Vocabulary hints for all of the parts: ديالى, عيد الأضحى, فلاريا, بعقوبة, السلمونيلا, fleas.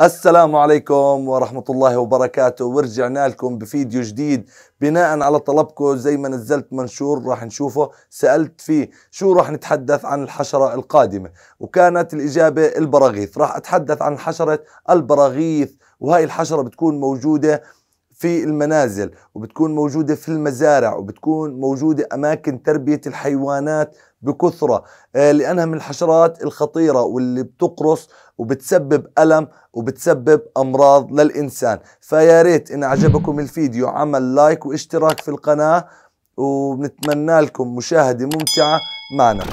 السلام عليكم ورحمة الله وبركاته، ورجعنا لكم بفيديو جديد بناء على طلبكم. زي ما نزلت منشور راح نشوفه، سألت فيه شو راح نتحدث عن الحشرة القادمة، وكانت الإجابة البراغيث. راح أتحدث عن حشرة البراغيث، وهي الحشرة بتكون موجودة في المنازل وبتكون موجودة في المزارع وبتكون موجودة أماكن تربية الحيوانات بكثرة، لأنها من الحشرات الخطيرة واللي بتقرص وبتسبب ألم وبتسبب أمراض للإنسان. فيا ريت إن عجبكم الفيديو عمل لايك واشتراك في القناة، وبنتمنى لكم مشاهدة ممتعة معنا.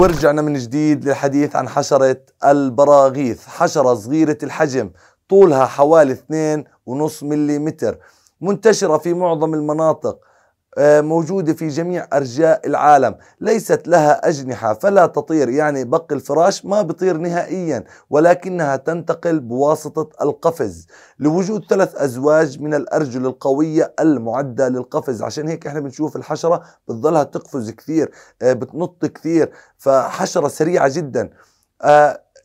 ورجعنا من جديد للحديث عن حشرة البراغيث. حشرة صغيرة الحجم، طولها حوالي 2.5 مليمتر، منتشرة في معظم المناطق، موجودة في جميع أرجاء العالم. ليست لها أجنحة فلا تطير، يعني بق الفراش ما بطير نهائيا، ولكنها تنتقل بواسطة القفز، لوجود 3 أزواج من الأرجل القوية المعدة للقفز. عشان هيك احنا بنشوف الحشرة بتظلها تقفز كثير، بتنط كثير، فحشرة سريعة جدا.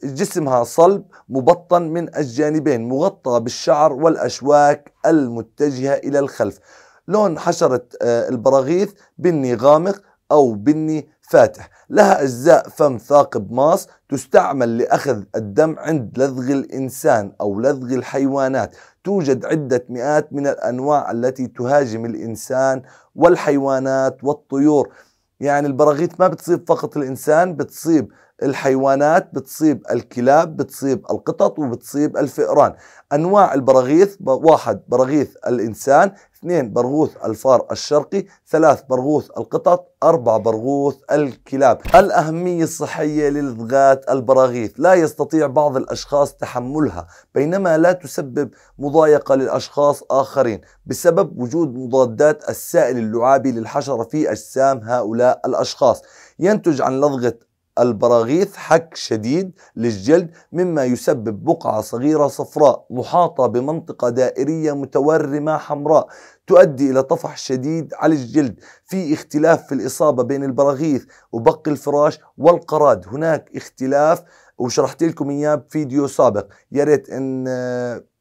جسمها صلب مبطن من الجانبين، مغطى بالشعر والأشواك المتجهة إلى الخلف. لون حشرة البراغيث بني غامق أو بني فاتح، لها أجزاء فم ثاقب ماص، تستعمل لأخذ الدم عند لدغ الإنسان أو لدغ الحيوانات. توجد عدة مئات من الأنواع التي تهاجم الإنسان والحيوانات والطيور. يعني البراغيث ما بتصيب فقط الإنسان، بتصيب الحيوانات، بتصيب الكلاب، بتصيب القطط، وبتصيب الفئران. أنواع البراغيث: 1 براغيث الإنسان، 2 برغوث الفار الشرقي، 3 برغوث القطط، 4 برغوث الكلاب. الأهمية الصحية للدغات البراغيث: لا يستطيع بعض الأشخاص تحملها، بينما لا تسبب مضايقة للأشخاص آخرين بسبب وجود مضادات السائل اللعابي للحشرة في أجسام هؤلاء الأشخاص. ينتج عن لدغة البراغيث حك شديد للجلد، مما يسبب بقعة صغيرة صفراء محاطة بمنطقة دائرية متورمة حمراء تؤدي إلى طفح شديد على الجلد. في اختلاف في الإصابة بين البراغيث وبق الفراش والقراد، هناك اختلاف وشرحت لكم إياه بفيديو سابق، يا ريت إن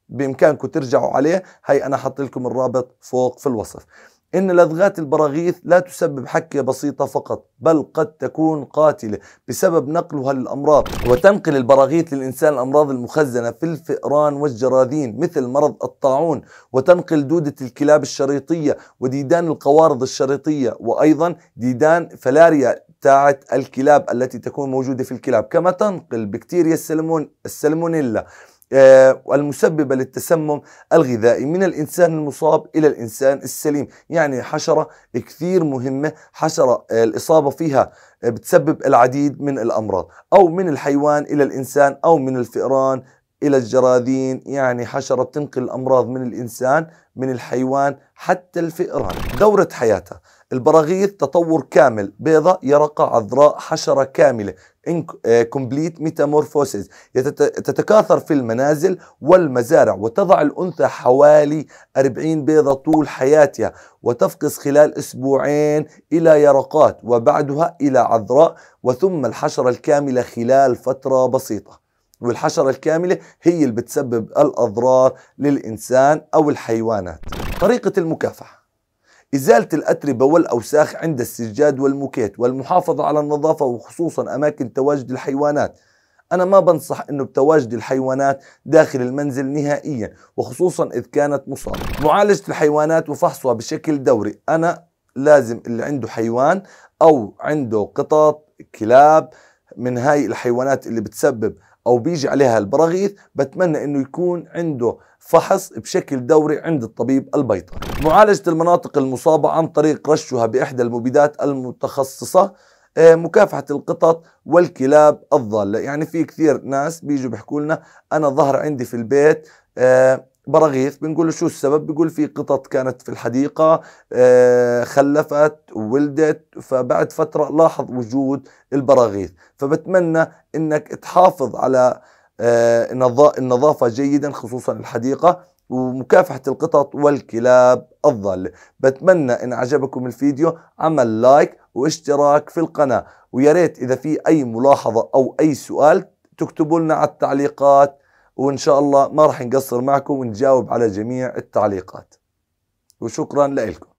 بإمكانكم ترجعوا عليه. هي أنا حط لكم الرابط فوق في الوصف. إن لدغات البراغيث لا تسبب حكة بسيطة فقط، بل قد تكون قاتلة بسبب نقلها للأمراض. وتنقل البراغيث للإنسان الأمراض المخزنة في الفئران والجراذين مثل مرض الطاعون، وتنقل دودة الكلاب الشريطية وديدان القوارض الشريطية، وأيضا ديدان فلاريا تاعت الكلاب التي تكون موجودة في الكلاب. كما تنقل بكتيريا السلمونيلا المسببة للتسمم الغذائي من الإنسان المصاب إلى الإنسان السليم. يعني حشرة كثير مهمة، حشرة الإصابة فيها بتسبب العديد من الأمراض، أو من الحيوان إلى الإنسان، أو من الفئران إلى الجراذين. يعني حشرة بتنقل الأمراض من الإنسان، من الحيوان، حتى الفئران. دورة حياتها: البراغيث تطور كامل، بيضة، يرقة، عذراء، حشرة كاملة complete metamorphosis. تتكاثر في المنازل والمزارع، وتضع الأنثى حوالي 40 بيضة طول حياتها، وتفقس خلال أسبوعين إلى يرقات، وبعدها إلى عذراء، وثم الحشرة الكاملة خلال فترة بسيطة. والحشرة الكاملة هي اللي بتسبب الأضرار للإنسان أو الحيوانات. طريقة المكافحة: إزالة الأتربة والأوساخ عند السجاد والموكيت، والمحافظة على النظافة، وخصوصا أماكن تواجد الحيوانات. أنا ما بنصح أنه بتواجد الحيوانات داخل المنزل نهائيا، وخصوصا إذ كانت مصابة. معالجة الحيوانات وفحصها بشكل دوري. أنا لازم اللي عنده حيوان أو عنده قطط الكلاب من هاي الحيوانات اللي بتسبب او بيجي عليها البراغيث، بتمنى انه يكون عنده فحص بشكل دوري عند الطبيب البيطري. معالجة المناطق المصابة عن طريق رشها باحدى المبيدات المتخصصة، مكافحة القطط والكلاب الضالة. يعني في كثير ناس بيجوا بيحكوا لنا انا ظهر عندي في البيت براغيث، بنقول له شو السبب؟ بيقول في قطط كانت في الحديقة خلفت وولدت، فبعد فترة لاحظ وجود البراغيث. فبتمنى انك تحافظ على النظافة جيدا، خصوصا الحديقة، ومكافحة القطط والكلاب الضالة. بتمنى ان عجبكم الفيديو عمل لايك واشتراك في القناة، ويا ريت اذا في اي ملاحظة او اي سؤال تكتبوا لنا على التعليقات، وإن شاء الله ما راح نقصر معكم ونجاوب على جميع التعليقات. وشكرا لكم.